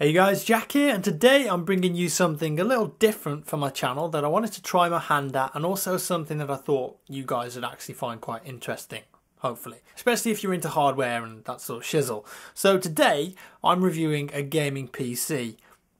Hey guys, Jack here, and today I'm bringing you something a little different from my channel that I wanted to try my hand at, and also something that I thought you guys would actually find quite interesting, hopefully. Especially if you're into hardware and that sort of shizzle. So today, I'm reviewing a gaming PC.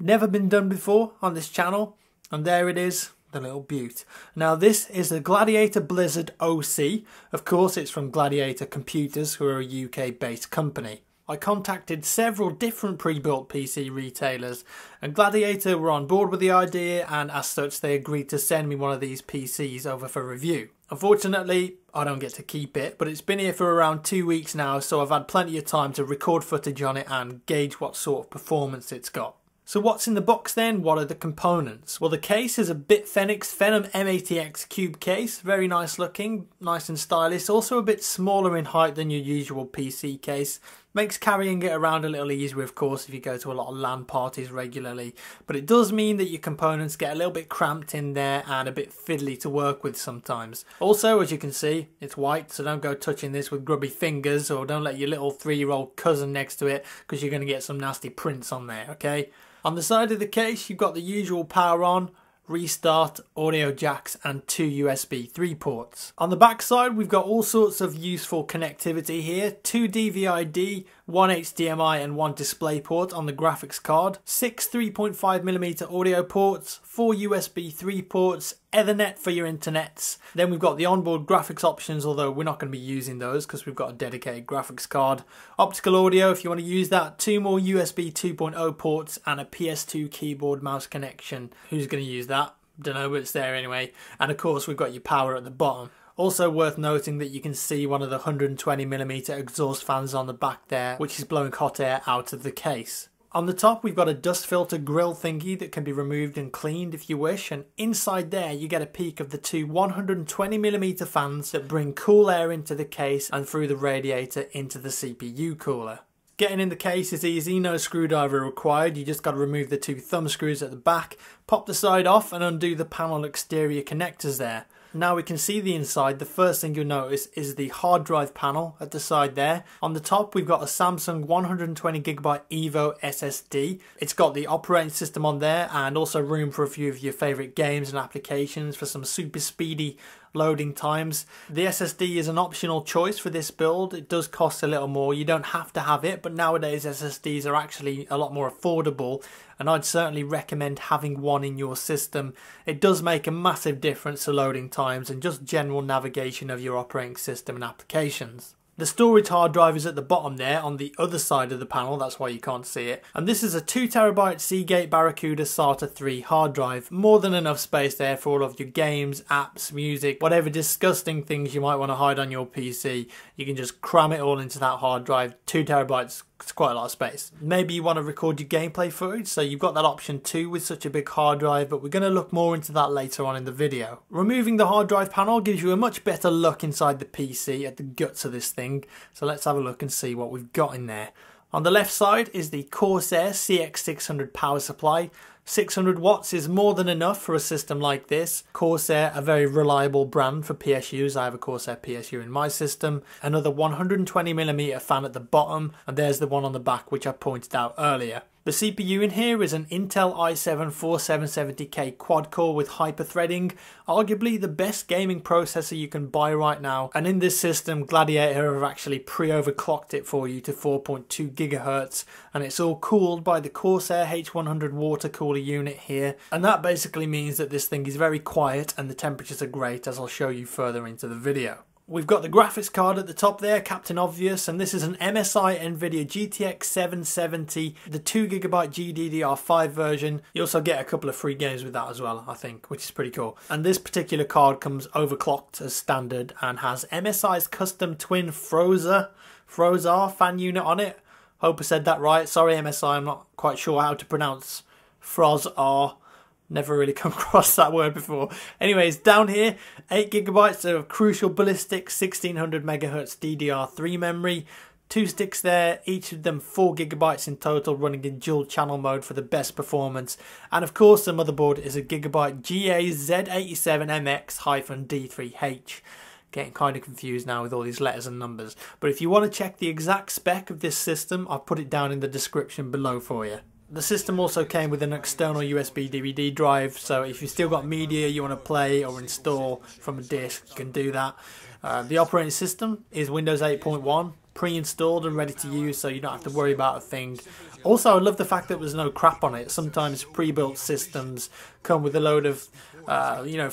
Never been done before on this channel, and there it is, the little beaut. Now this is the Gladiator Blizzard OC. Of course it's from Gladiator Computers, who are a UK based company. I contacted several different pre-built PC retailers and Gladiator were on board with the idea, and as such they agreed to send me one of these PCs over for review. Unfortunately I don't get to keep it, but it's been here for around 2 weeks now, so I've had plenty of time to record footage on it and gauge what sort of performance it's got. So what's in the box then? What are the components? Well, the case is a Bitfenix Phenom M80X cube case, very nice looking, nice and stylish, also a bit smaller in height than your usual PC case. Makes carrying it around a little easier, of course, if you go to a lot of LAN parties regularly, but it does mean that your components get a little bit cramped in there and a bit fiddly to work with sometimes. Also, as you can see, it's white, so don't go touching this with grubby fingers, or don't let your little 3-year-old cousin next to it, because you're going to get some nasty prints on there, okay? On the side of the case, you've got the usual power on, restart, audio jacks and 2 USB 3 ports. On the back side, we've got all sorts of useful connectivity here. 2 DVI-D, 1 HDMI and 1 DisplayPort on the graphics card, 6 3.5mm audio ports, 4 USB 3 ports, Ethernet for your internets. Then we've got the onboard graphics options, although we're not going to be using those because we've got a dedicated graphics card. Optical audio if you want to use that, 2 more USB 2.0 ports and a PS2 keyboard mouse connection. Who's going to use that? Don't know, but it's there anyway. And of course we've got your power at the bottom. Also worth noting that you can see one of the 120mm exhaust fans on the back there, which is blowing hot air out of the case. On the top we've got a dust filter grill thingy that can be removed and cleaned if you wish, and inside there you get a peek of the 2 120mm fans that bring cool air into the case and through the radiator into the CPU cooler. Getting in the case is easy, no screwdriver required, you just got to remove the 2 thumb screws at the back, pop the side off and undo the panel exterior connectors there. Now we can see the inside. The first thing you'll notice is the hard drive panel at the side there. On the top we've got a Samsung 120GB Evo SSD. It's got the operating system on there and also room for a few of your favourite games and applications for some super speedy loading times. The SSD is an optional choice for this build. It does cost a little more. You don't have to have it, but nowadays SSDs are actually a lot more affordable, and I'd certainly recommend having one in your system. It does make a massive difference to loading times and just general navigation of your operating system and applications. The storage hard drive is at the bottom there on the other side of the panel, that's why you can't see it. And this is a 2TB Seagate Barracuda SATA 3 hard drive. More than enough space there for all of your games, apps, music, whatever disgusting things you might want to hide on your PC. You can just cram it all into that hard drive. 2TB, it's quite a lot of space. Maybe you want to record your gameplay footage, so you've got that option too with such a big hard drive, but we're going to look more into that later on in the video. Removing the hard drive panel gives you a much better look inside the PC at the guts of this thing. So let's have a look and see what we've got in there. On the left side is the Corsair CX600 power supply. 600 watts is more than enough for a system like this. Corsair, a very reliable brand for PSUs. I have a Corsair PSU in my system. Another 120mm fan at the bottom, and there's the one on the back which I pointed out earlier. The CPU in here is an Intel i7-4770K quad-core with hyper-threading, arguably the best gaming processor you can buy right now, and in this system Gladiator have actually pre-overclocked it for you to 4.2 GHz, and it's all cooled by the Corsair H100 water cooler unit here, and that basically means that this thing is very quiet and the temperatures are great, as I'll show you further into the video. We've got the graphics card at the top there, Captain Obvious, and this is an MSI NVIDIA GTX 770, the 2GB GDDR5 version. You also get a couple of free games with that as well, I think, which is pretty cool. And this particular card comes overclocked as standard and has MSI's custom twin FrozR fan unit on it. Hope I said that right. Sorry MSI, I'm not quite sure how to pronounce FrozR. Never really come across that word before. Anyways, down here, 8GB of Crucial Ballistic 1600MHz DDR3 memory. 2 sticks there, each of them 4GB in total, running in dual channel mode for the best performance. And of course, the motherboard is a Gigabyte GA-Z87MX-D3H. Getting kind of confused now with all these letters and numbers. But if you want to check the exact spec of this system, I'll put it down in the description below for you. The system also came with an external USB DVD drive, so if you've still got media you want to play or install from a disc, you can do that. The operating system is Windows 8.1, pre-installed and ready to use, so you don't have to worry about a thing. Also, I love the fact that there's no crap on it. Sometimes pre-built systems come with a load of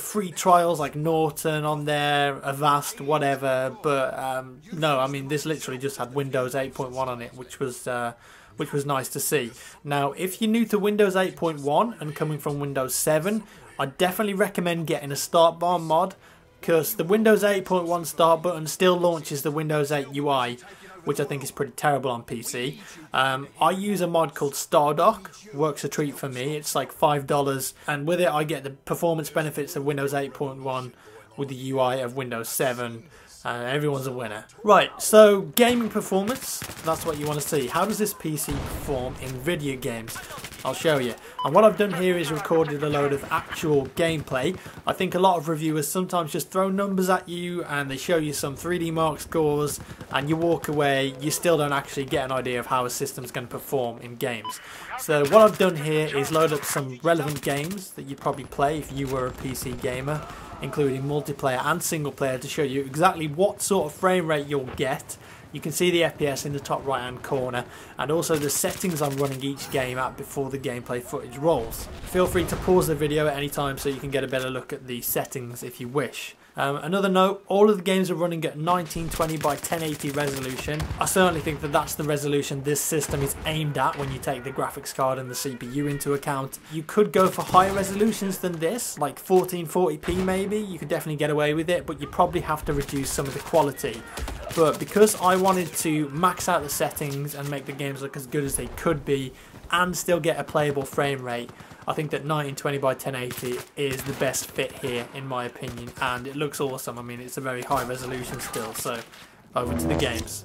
free trials like Norton on there, Avast, whatever, but no, I mean, this literally just had Windows 8.1 on it, which was nice to see. Now, if you're new to Windows 8.1 and coming from Windows 7, I definitely recommend getting a Start Bar mod, because the Windows 8.1 start button still launches the Windows 8 UI, which I think is pretty terrible on PC. I use a mod called Stardock, works a treat for me. It's like $5, and with it I get the performance benefits of Windows 8.1 with the UI of Windows 7, and everyone's a winner. Right, so gaming performance, that's what you want to see. How does this PC perform in video games? I'll show you. And what I've done here is recorded a load of actual gameplay. I think a lot of reviewers sometimes just throw numbers at you and they show you some 3D Mark scores and you walk away, you still don't actually get an idea of how a system's going to perform in games. So what I've done here is load up some relevant games that you'd probably play if you were a PC gamer, including multiplayer and single player, to show you exactly what sort of frame rate you'll get. You can see the FPS in the top right hand corner, and also the settings I'm running each game at before the gameplay footage rolls. Feel free to pause the video at any time so you can get a better look at the settings if you wish. Another note, all of the games are running at 1920 by 1080 resolution. I certainly think that that's the resolution this system is aimed at when you take the graphics card and the CPU into account. You could go for higher resolutions than this, like 1440p maybe, you could definitely get away with it, but you probably have to reduce some of the quality. But because I wanted to max out the settings and make the games look as good as they could be and still get a playable frame rate, I think that 1920 by 1080 is the best fit here in my opinion, and it looks awesome. I mean, it's a very high resolution still, so over to the games.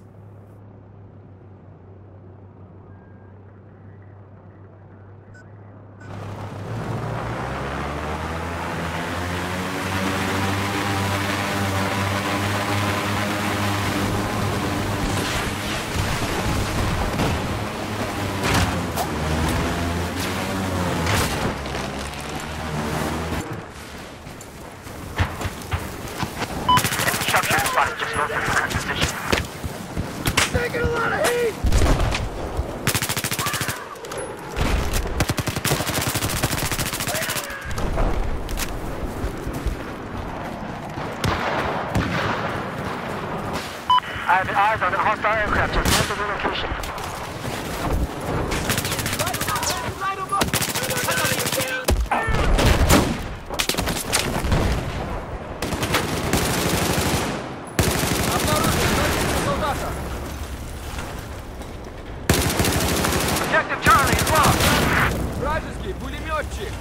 I have eyes on a hostile aircraft, just get to the location. Objective Charlie is lost! Вражеский пулеметчик!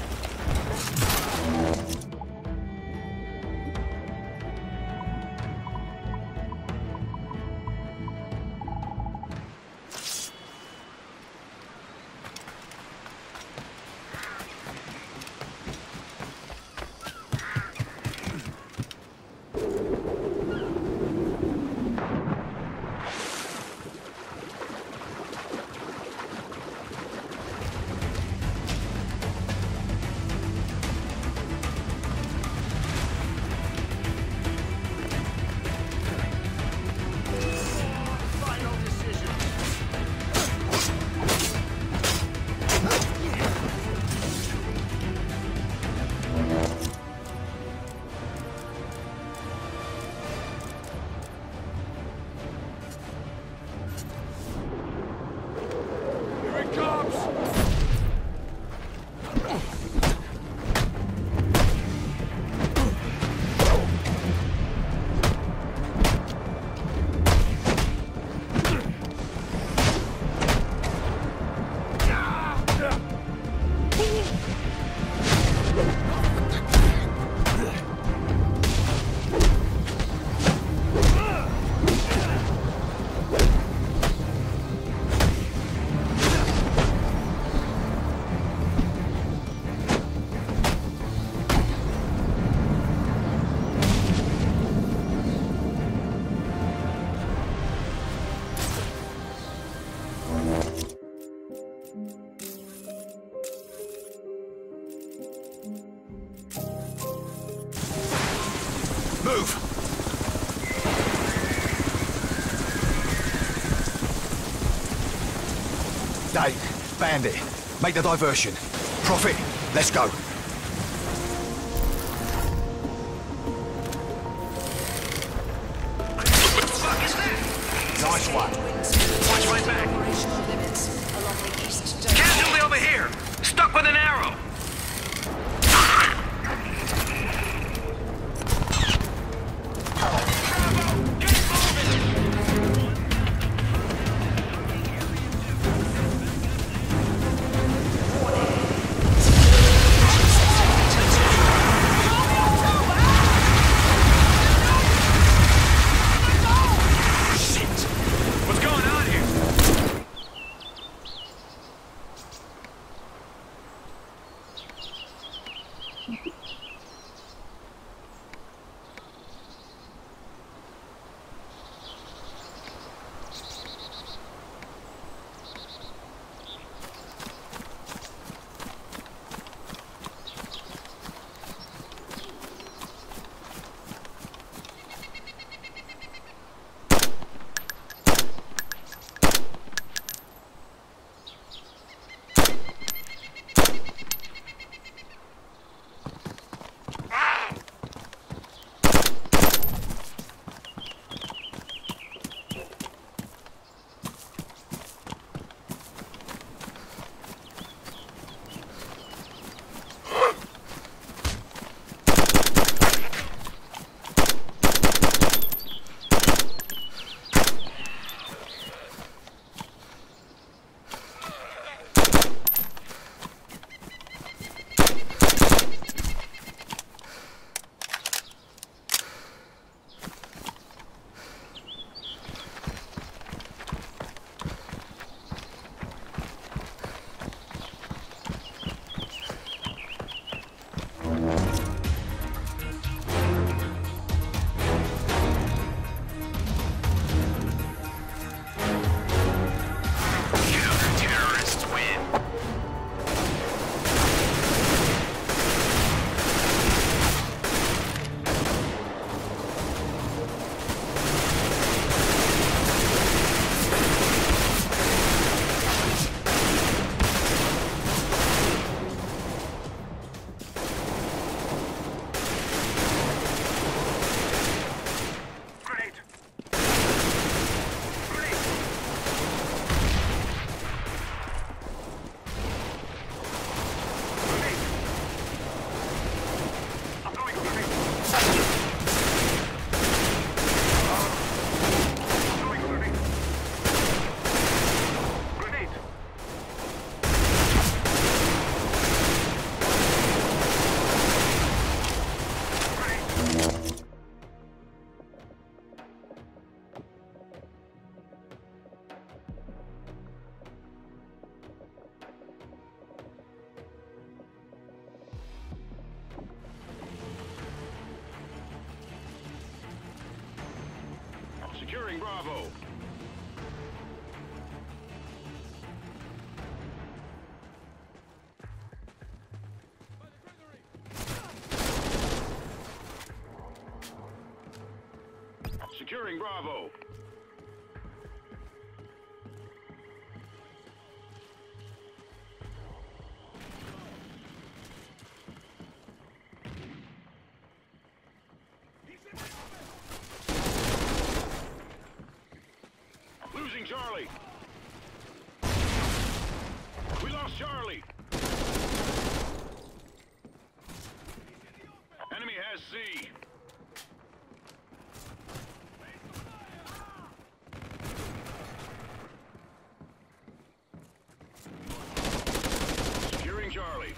Escape. Bandit. Make the diversion. Profit. Let's go. Nice one. Watch my back. Casualty over here. Stuck with an arrow. Securing Bravo. Securing Bravo. Charlie. We lost Charlie. Enemy has C. Securing Charlie.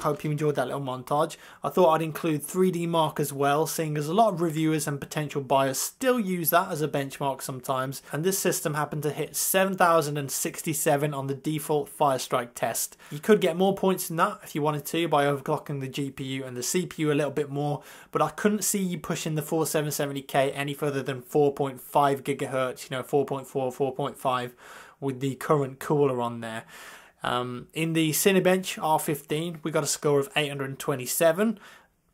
Hope you enjoyed that little montage. I thought I'd include 3D Mark as well, seeing as a lot of reviewers and potential buyers still use that as a benchmark sometimes, and this system happened to hit 7,067 on the default Firestrike test. You could get more points than that if you wanted to by overclocking the GPU and the CPU a little bit more, but I couldn't see you pushing the 4770K any further than 4.5 gigahertz, you know, 4.4, 4.5 with the current cooler on there. In the Cinebench R15, we got a score of 827,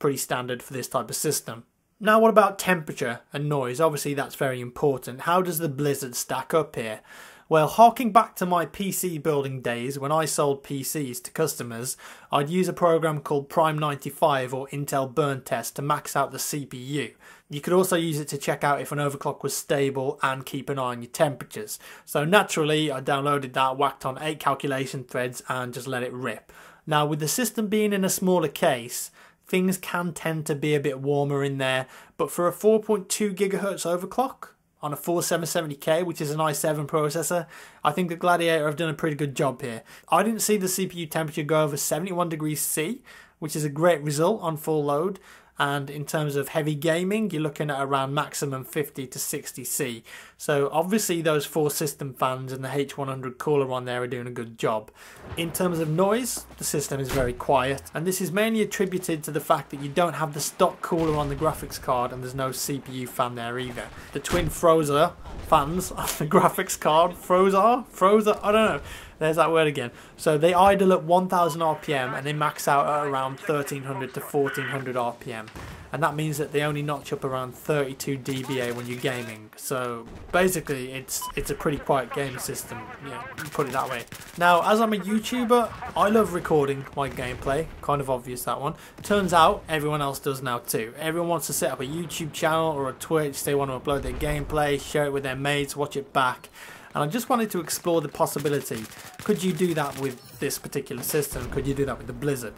pretty standard for this type of system. Now what about temperature and noise? Obviously that's very important. How does the Blizzard stack up here? Well, harking back to my PC building days when I sold PCs to customers, I'd use a program called Prime95 or Intel Burn Test to max out the CPU. You could also use it to check out if an overclock was stable and keep an eye on your temperatures. So naturally, I downloaded that, whacked on 8 calculation threads and just let it rip. Now, with the system being in a smaller case, things can tend to be a bit warmer in there, but for a 4.2 gigahertz overclock, on a 4770K, which is an i7 processor, I think the Gladiator have done a pretty good job here. I didn't see the CPU temperature go over 71 degrees C, which is a great result on full load, and in terms of heavy gaming, you're looking at around maximum 50 to 60 C. So obviously those 4 system fans and the H100 cooler on there are doing a good job. In terms of noise, the system is very quiet, and this is mainly attributed to the fact that you don't have the stock cooler on the graphics card and there's no CPU fan there either. The twin FrozR fans on the graphics card, FrozR, I don't know. There's that word again. So they idle at 1000 RPM and they max out at around 1300 to 1400 RPM. And that means that they only notch up around 32 dBA when you're gaming. So basically it's a pretty quiet game system, yeah, put it that way. Now, as I'm a YouTuber, I love recording my gameplay. Kind of obvious, that one. Turns out everyone else does now too. Everyone wants to set up a YouTube channel or a Twitch. They want to upload their gameplay, share it with their mates, watch it back. And I just wanted to explore the possibility. Could you do that with this particular system? Could you do that with the Blizzard?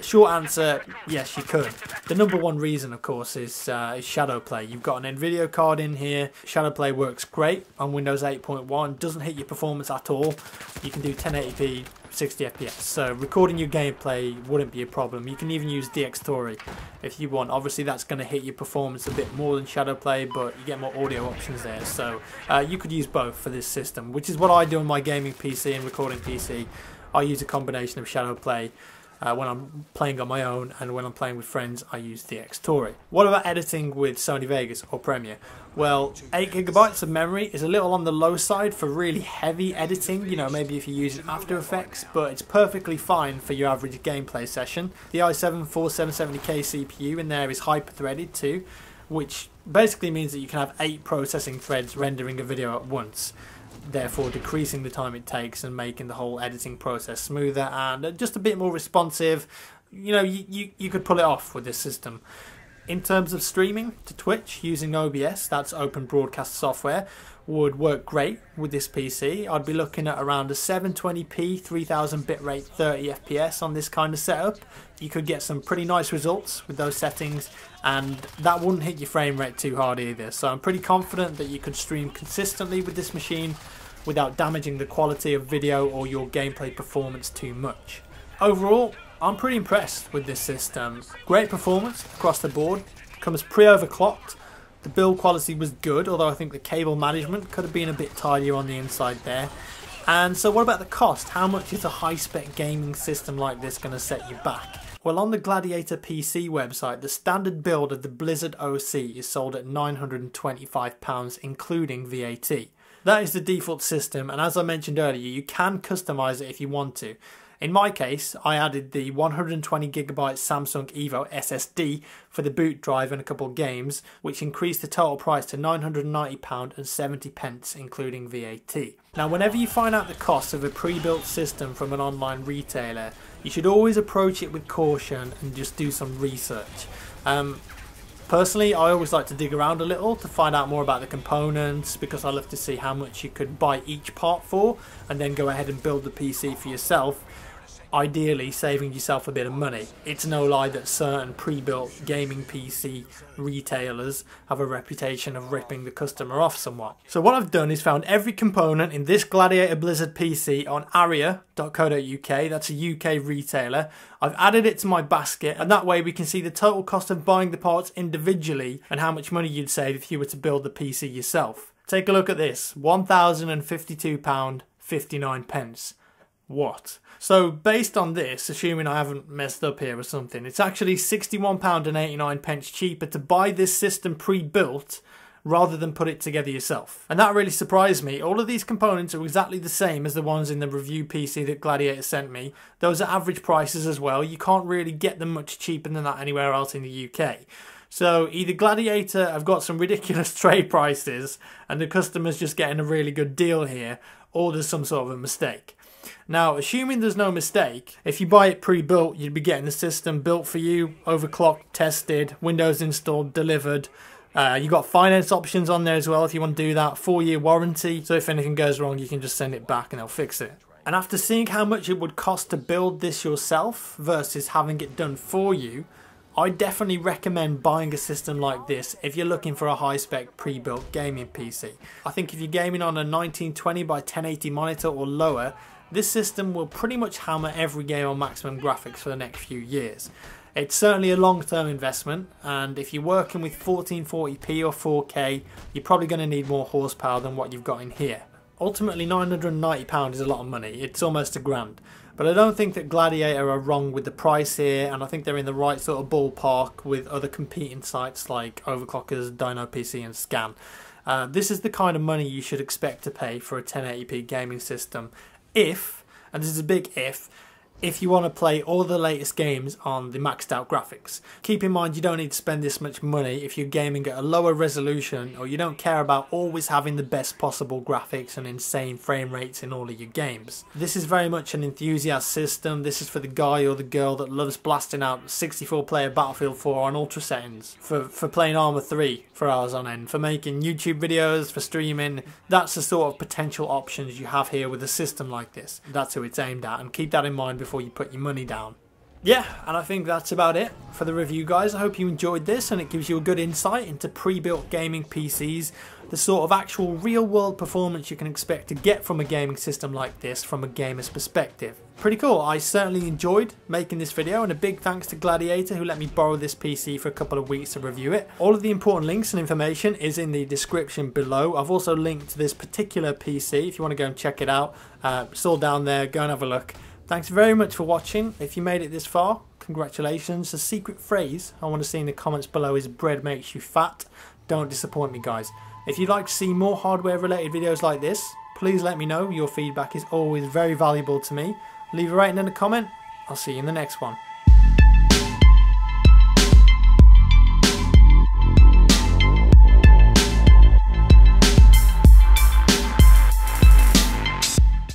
Short answer, yes you could. The #1 reason, of course, is Shadow Play. You've got an NVIDIA card in here. Shadow Play works great on Windows 8.1. Doesn't hit your performance at all. You can do 1080p, 60 FPS. So recording your gameplay wouldn't be a problem. You can even use DXtory if you want. Obviously that's going to hit your performance a bit more than Shadow Play, but you get more audio options there. So you could use both for this system, which is what I do on my gaming PC and recording PC. I use a combination of Shadow Play when I'm playing on my own, and when I'm playing with friends I use DXtory. What about editing with Sony Vegas or Premiere? Well, 8 GB of memory is a little on the low side for really heavy editing, you know, maybe if you use After Effects, but it's perfectly fine for your average gameplay session. The i7-4770K CPU in there is hyper-threaded too, which basically means that you can have 8 processing threads rendering a video at once, therefore decreasing the time it takes and making the whole editing process smoother and just a bit more responsive. You know, you could pull it off with this system. In terms of streaming to Twitch using OBS, that's open broadcast software, would work great with this PC. I'd be looking at around a 720p, 3000 bitrate, 30 FPS on this kind of setup. You could get some pretty nice results with those settings, and that wouldn't hit your frame rate too hard either. So I'm pretty confident that you could stream consistently with this machine without damaging the quality of video or your gameplay performance too much. Overall, I'm pretty impressed with this system. Great performance across the board, comes pre-overclocked, the build quality was good, although I think the cable management could have been a bit tidier on the inside there. And so what about the cost? How much is a high-spec gaming system like this going to set you back? Well, on the Gladiator PC website, the standard build of the Blizzard OC is sold at £925, including VAT. That is the default system, and as I mentioned earlier, you can customise it if you want to. In my case, I added the 120 GB Samsung Evo SSD for the boot drive and a couple of games, which increased the total price to £990.70, including VAT. Now, whenever you find out the cost of a pre-built system from an online retailer, you should always approach it with caution and just do some research. Personally, I always like to dig around a little to find out more about the components, because I love to see how much you could buy each part for and then go ahead and build the PC for yourself, ideally saving yourself a bit of money. It's no lie that certain pre-built gaming PC retailers have a reputation of ripping the customer off somewhat. So what I've done is found every component in this Gladiator Blizzard PC on Aria.co.uk, that's a UK retailer. I've added it to my basket, and that way we can see the total cost of buying the parts individually and how much money you'd save if you were to build the PC yourself. Take a look at this, £1,052.59. What? So based on this, assuming I haven't messed up here or something, it's actually £61.89 cheaper to buy this system pre-built rather than put it together yourself. And that really surprised me. All of these components are exactly the same as the ones in the review PC that Gladiator sent me. Those are average prices as well. You can't really get them much cheaper than that anywhere else in the UK. So either Gladiator have got some ridiculous tray prices and the customer's just getting a really good deal here, or there's some sort of a mistake. Now, assuming there's no mistake, if you buy it pre-built, you'd be getting the system built for you, overclocked, tested, Windows installed, delivered. You've got finance options on there as well if you want to do that, 4-year warranty, so if anything goes wrong you can just send it back and they'll fix it. And after seeing how much it would cost to build this yourself versus having it done for you, I definitely recommend buying a system like this if you're looking for a high-spec pre-built gaming PC. I think if you're gaming on a 1920 by 1080 monitor or lower, this system will pretty much hammer every game on maximum graphics for the next few years. It's certainly a long-term investment, and if you're working with 1440p or 4K, you're probably going to need more horsepower than what you've got in here. Ultimately, £990 is a lot of money, it's almost £1,000. But I don't think that Gladiator are wrong with the price here, and I think they're in the right sort of ballpark with other competing sites like Overclockers, Dino PC and Scan. This is the kind of money you should expect to pay for a 1080p gaming system if, and this is a big if you want to play all the latest games on the maxed out graphics. Keep in mind you don't need to spend this much money if you're gaming at a lower resolution or you don't care about always having the best possible graphics and insane frame rates in all of your games. This is very much an enthusiast system. This is for the guy or the girl that loves blasting out 64 player Battlefield 4 on ultra settings, for playing Arma 3 for hours on end, for making YouTube videos, for streaming. That's the sort of potential options you have here with a system like this. That's who it's aimed at, and keep that in mind before you put your money down. Yeah, and I think that's about it for the review, guys. I hope you enjoyed this and it gives you a good insight into pre-built gaming PCs, the sort of actual real-world performance you can expect to get from a gaming system like this from a gamer's perspective. Pretty cool. I certainly enjoyed making this video, and a big thanks to Gladiator who let me borrow this PC for a couple of weeks to review it. All of the important links and information is in the description below. I've also linked to this particular PC if you want to go and check it out. It's all down there, go and have a look. Thanks very much for watching. If you made it this far, congratulations. The secret phrase I want to see in the comments below is bread makes you fat. Don't disappoint me, guys. If you'd like to see more hardware related videos like this, please let me know. Your feedback is always very valuable to me. Leave a rating and a comment. I'll see you in the next one.